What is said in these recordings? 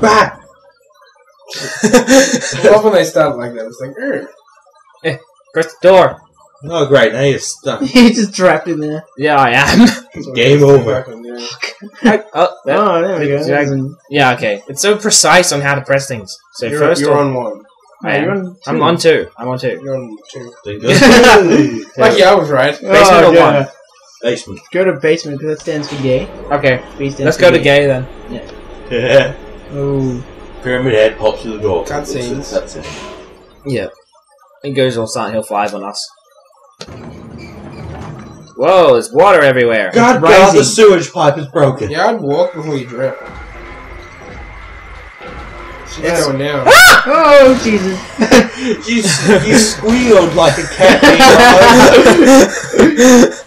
Bah! Well, when I stopped like that, I was like, hey, press the door. Oh, great, now you're stuck. You're just trapped in there. Yeah, I am. Game over. There we go. Yeah, okay. It's so precise on how to press things. So you're on one. I'm on two. You're on two. Lucky I was right. Basement or one? Basement. Go to basement, because that stands for gay. Okay. Let's go to gay then. Yeah. Oh. Pyramid Head pops through the door. Cutscenes. That's it. Yeah. It goes on Silent Hill 5 on us. Whoa, there's water everywhere. God, the sewage pipe is broken. Yeah, I'd walk before you drip. She's going down. Ah! Oh, Jesus. you squealed like a cat.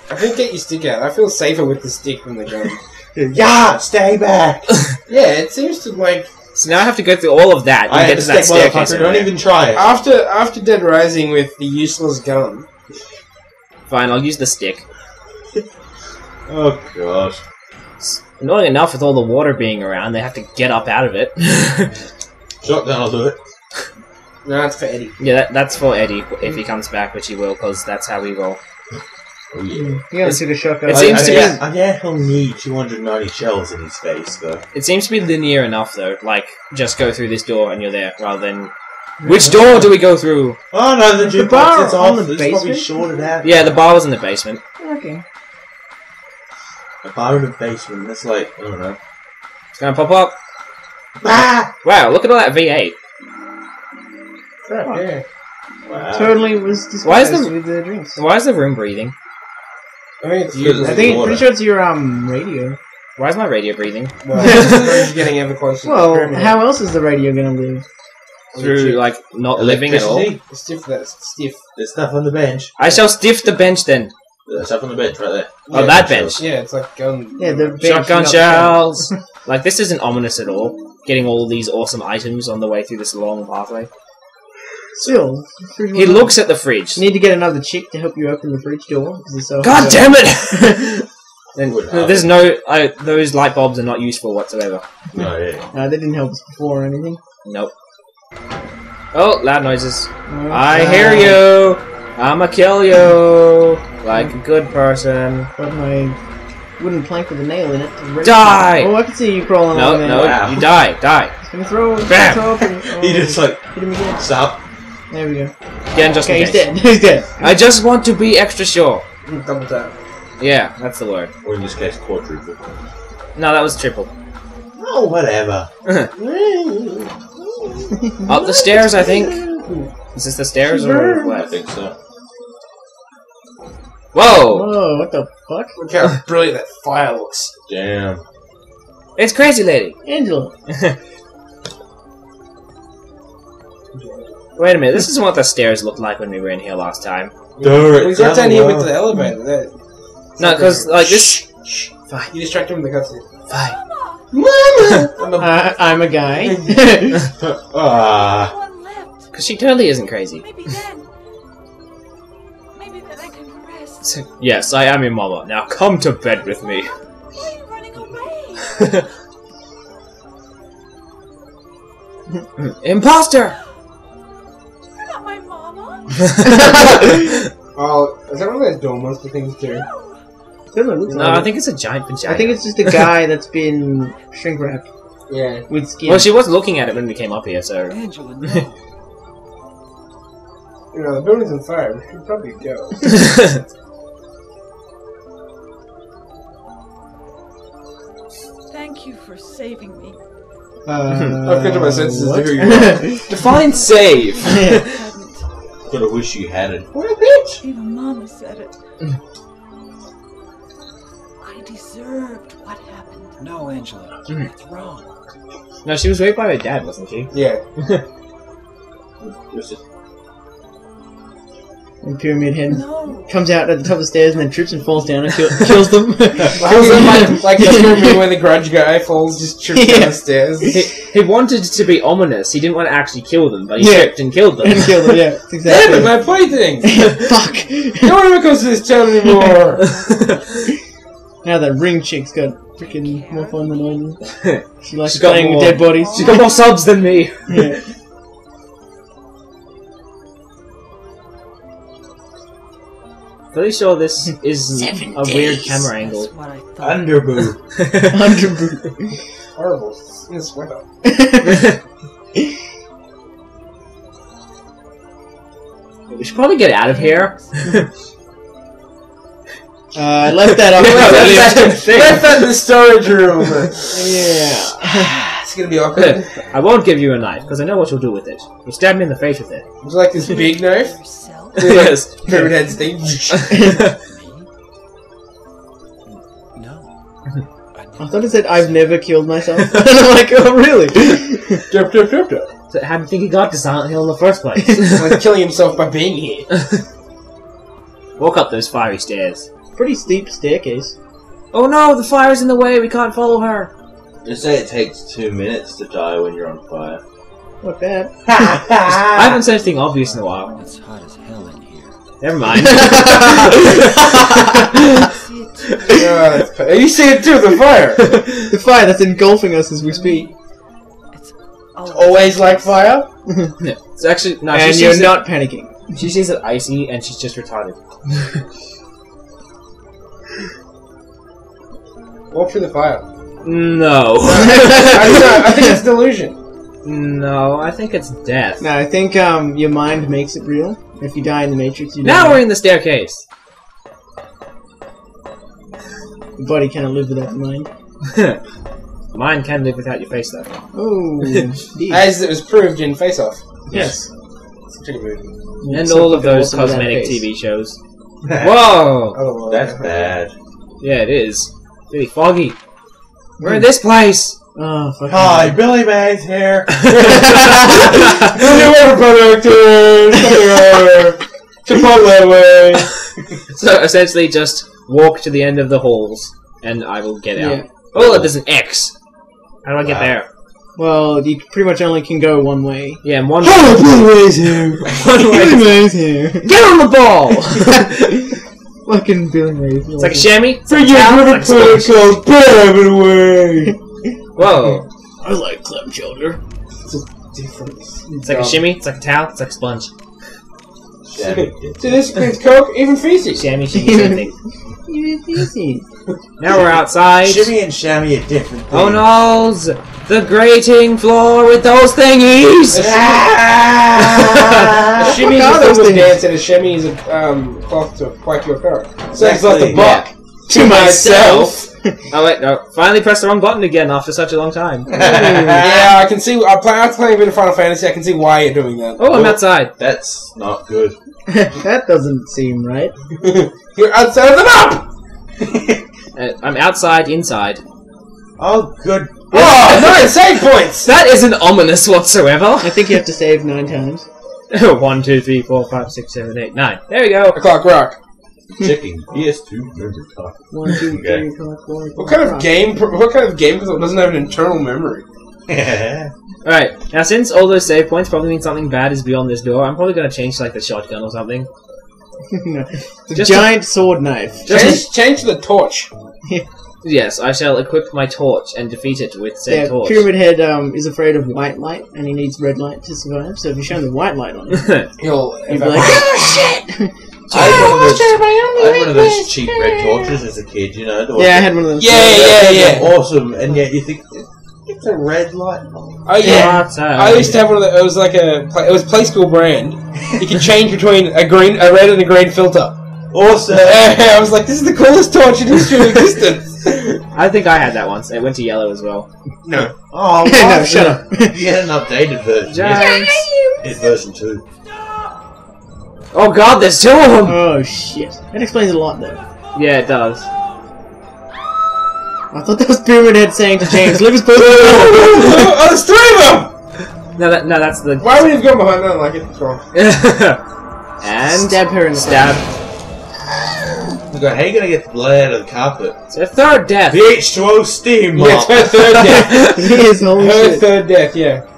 I think get your stick out. I feel safer with the stick than the gun. Yeah, stay back. Yeah, it seems to like... So now I have to go through all of that. I get to that staircase. Don't even try it. After Dead Rising with the useless gun. Fine, I'll use the stick. Oh gosh. It's annoying enough with all the water being around. They have to get up out of it. Shotgun, I'll do it. No, that's for Eddie. Yeah, that's for Eddie if he comes back, which he will, because that's how we roll. Oh yeah. You gotta see the shotgun. It seems to be. I guess he'll need 290 shells in his face, though. It seems to be linear enough, though. Like, just go through this door and you're there, rather than. Which door do we go through? Oh no, the jukebox is off. It's probably shorted out. Yeah, the bar was in the basement. Okay. The bar in the basement. That's like I don't know. It's gonna pop up. Ah! Wow! Look at all that V8. Oh, yeah. Wow. Totally was disguised with the drinks. Why is the room breathing? I think I'm pretty sure it's your radio. Why is my radio breathing? Well, you're getting ever closer. Well, how else is the radio gonna live? Through like not living at all. Stiff. There's stuff on the bench. I shall stiff the bench then. There's stuff on the bench right there. Yeah, oh, that bench. Yeah, it's like gun. Yeah, the bench. Shotgun shells. Like this isn't ominous at all. Getting all these awesome items on the way through this long pathway. Still, he looks at the fridge. You need to get another chick to help you open the fridge door. God damn it! There's no. Those light bulbs are not useful whatsoever. No, yeah. No, they didn't help us before or anything. Nope. Oh, loud noises. Okay. I hear you! I'ma kill you! Like a good person. Got my wooden plank with a nail in it. Die! Oh, I can see you crawling on there. No, you die, die. He's gonna throw it. Bam! He just like, hit him again. Stop. There we go. Again, just okay, he's dead. He's dead. I just want to be extra sure. Double tap. Yeah, that's the word. Or in this case, quadruple. No, that was triple. Oh, whatever. Up the stairs, I think. Is this the stairs or what? I think so. Whoa! Whoa! What the fuck? Look how brilliant that fire looks. Damn. It's crazy, lady. Angela. Wait a minute. This isn't what the stairs looked like when we were in here last time. Dude, we got down here with the elevator. No, because like this. Shh. Fine. You distracted him with the cutscene. Fine. Mama! I'm a guy. Because she totally isn't crazy. Maybe then I can rest. So, yes, I am your mama. Now come to bed with me. Why are you running away? Imposter! You're not my mama. Oh, is that one of those door monster things too? No, I think it's a giant vagina. I think it's just a guy that's been shrink wrapped. Yeah. With skin. Well, she was looking at it when we came up here, so. Angela, no. You know, the building's on fire. We should probably go. Thank you for saving me. I've come to my senses to who you are. Define save! Gonna wish you had it. What a bitch! Even Mama said it. Deserved what happened. No, Angela, that's wrong. No, she was raped by her dad, wasn't she? Yeah. And Pyramid Head comes out at the top of the stairs and then trips and falls down and kills them. like the pyramid when the grudge guy falls, just trips down the stairs. He wanted to be ominous. He didn't want to actually kill them, but he tripped and killed them. And killed them, yeah. That's exactly. Damn it, my plaything! Fuck! No one ever comes to this town anymore! Now that ring chick's got freaking more fun than I do. She likes playing with dead bodies. She's got more subs than me. Yeah. Pretty sure this is a weird camera angle. Underboo. Underboo. Horrible. It's weather. We should probably get out of here. I left that up. Left that in the storage room. Yeah. It's gonna be awkward. I won't give you a knife because I know what you'll do with it. You'll stab me in the face with it. Would you like this big knife? Yes. Pyramid Head thing. No. I thought it said I've never killed myself. And I'm like, oh really? So I didn't think he got to Silent Hill in the first place. Like killing himself by being here. Walk up those fiery stairs. Pretty steep staircase. Oh no, the fire's in the way, we can't follow her. They say it takes 2 minutes to die when you're on fire. Not bad. I haven't said anything obvious in a while. It's hot as hell in here. Never mind. You see it too, the fire! The fire that's engulfing us as we speak. It's always like fire? No. It's actually no, and you're not panicking. She sees it icy and she's just retarded. Walk through the fire. No. I think it's delusion. No, I think it's death. No, I think your mind makes it real. If you die in the Matrix, you die. Now we're in the staircase. The body cannot live without the mind. Mind can live without your face, though. Oh, as it was proved in Face-Off. Yes. It's a pretty movie. And all of those cosmetic TV shows. Whoa! Oh, that's bad. Yeah, it is. Really foggy. We're in this place. Oh, hi, man. Billy Mays here. So essentially, just walk to the end of the halls, and I will get out. Yeah. Oh, look, there's an X. How do I get there? Well, you pretty much only can go one way. Yeah, and one. Oh, Billy Mays here. Billy Mays here. Get on the ball. Fucking Billy Mays. It's like a chamois. It's like a whoa! I like club shoulder. It's a difference. It's like a shimmy. It's like a towel. It's like a sponge. To this cream's coke, even feces. Shammy, shimmy, same thing. Even feces. Now we're outside. Shimmy and shammy are different things. Oh no's! The grating floor with those thingies. A shimmy is a woman dance, and a shimmy is a cloth to wipe your hair. So it's like the buck to myself. Oh wait, no. Finally pressed the wrong button again after such a long time. Yeah, I can see. I'm playing a bit of Final Fantasy, I can see why you're doing that. Oh, I'm outside. That's not good. That doesn't seem right. You're outside of the map! I'm outside, inside. Oh, good. Oh, 9 save points! That isn't ominous whatsoever. I think you have to save 9 times. 1, 2, 3, 4, 5, 6, 7, 8, 9. There we go. O'clock rock. Checking PS2 memory card. What kind of game doesn't have an internal memory? Yeah. Alright, now since all those save points probably mean something bad is beyond this door, I'm probably gonna change to like the shotgun or something. The giant sword knife. Change to the torch. Yes, I shall equip my torch and defeat it with said torch. Pyramid Head is afraid of white light and he needs red light to survive, so if you shine the white light on him, he'll be like, oh shit! I had one of those cheap red torches as a kid, you know. Yeah, I had one of those. Yeah. Awesome, and yet you think it's a red light. Oh yeah, I used to have one of those. It was like it was Play School brand. You could change between a red, and a green filter. Awesome. I was like, this is the coolest torch in history of existence. I think I had that once. It went to yellow as well. No. Oh no! Shut up. You had an updated version. It's version 2. Oh god, there's 2 of them! Oh shit. That explains a lot though. Yeah, it does. I thought that was Pyramid Head saying to James, leave his post. Oh, there's 3 of them! No, that's the... Why would he have gone behind that like it's wrong? And... Stab her in the stab. God, how are you gonna get the blood out of the carpet? It's her 3rd death! The H2O steam! Yeah, it's her 3rd death! Her 3rd death, yeah.